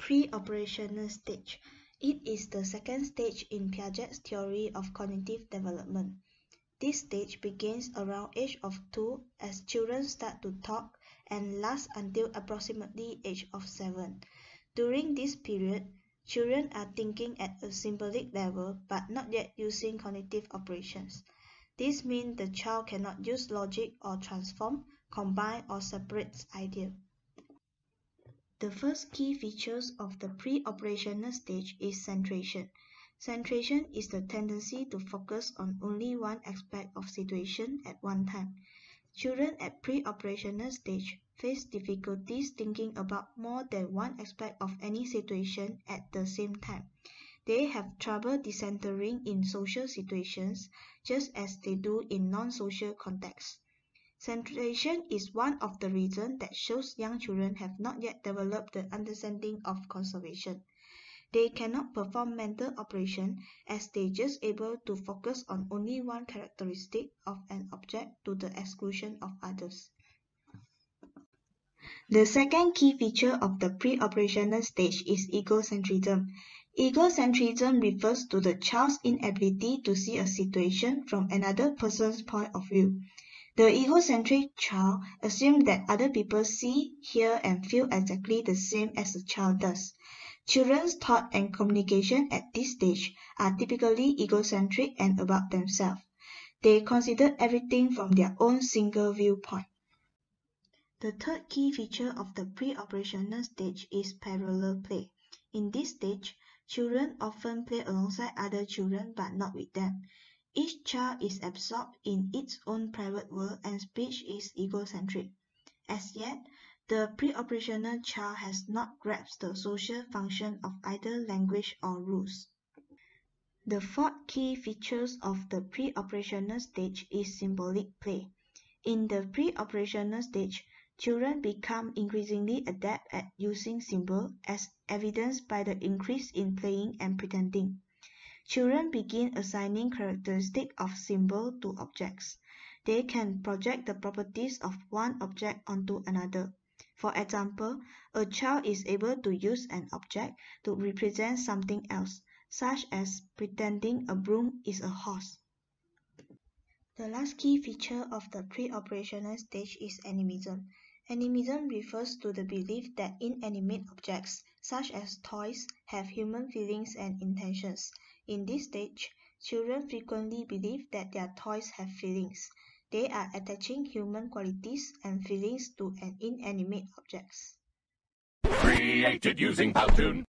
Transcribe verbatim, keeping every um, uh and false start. pre-operational stage. It is the second stage in Piaget's theory of cognitive development. This stage begins around age of two as children start to talk and lasts until approximately age of seven. During this period, children are thinking at a symbolic level but not yet using cognitive operations. This means the child cannot use logic or transform, combine or separate ideas. The first key features of the pre-operational stage is centration. Centration is the tendency to focus on only one aspect of situation at one time. Children at pre-operational stage face difficulties thinking about more than one aspect of any situation at the same time. They have trouble decentering in social situations, just as they do in non-social contexts. Centration is one of the reasons that shows young children have not yet developed the understanding of conservation. They cannot perform mental operation as they just able to focus on only one characteristic of an object to the exclusion of others. The second key feature of the pre-operational stage is egocentrism. Egocentrism refers to the child's inability to see a situation from another person's point of view. The egocentric child assumes that other people see, hear, and feel exactly the same as the child does. Children's thought and communication at this stage are typically egocentric and about themselves. They consider everything from their own single viewpoint. The third key feature of the pre-operational stage is parallel play. In this stage, children often play alongside other children but not with them. Each child is absorbed in its own private world and speech is egocentric. As yet, the pre-operational child has not grasped the social function of either language or rules. The fourth key features of the pre-operational stage is symbolic play. In the pre-operational stage, children become increasingly adept at using symbols as evidenced by the increase in playing and pretending. Children begin assigning characteristics of symbols to objects. They can project the properties of one object onto another. For example, a child is able to use an object to represent something else, such as pretending a broom is a horse. The last key feature of the pre-operational stage is animism. Animism refers to the belief that inanimate objects, such as toys, have human feelings and intentions. In this stage, children frequently believe that their toys have feelings. They are attaching human qualities and feelings to an inanimate object. Created using Powtoon.